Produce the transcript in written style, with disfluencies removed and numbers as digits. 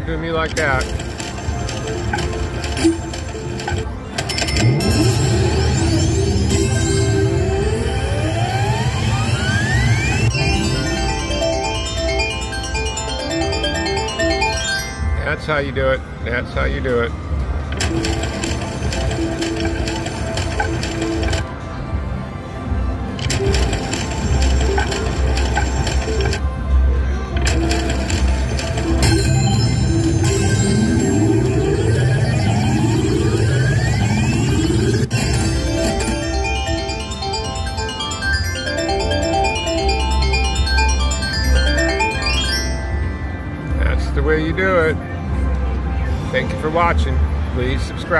Don't do me like that. That's how you do it. That's how you do it. That's the way you do it. Thank you for watching. Please subscribe.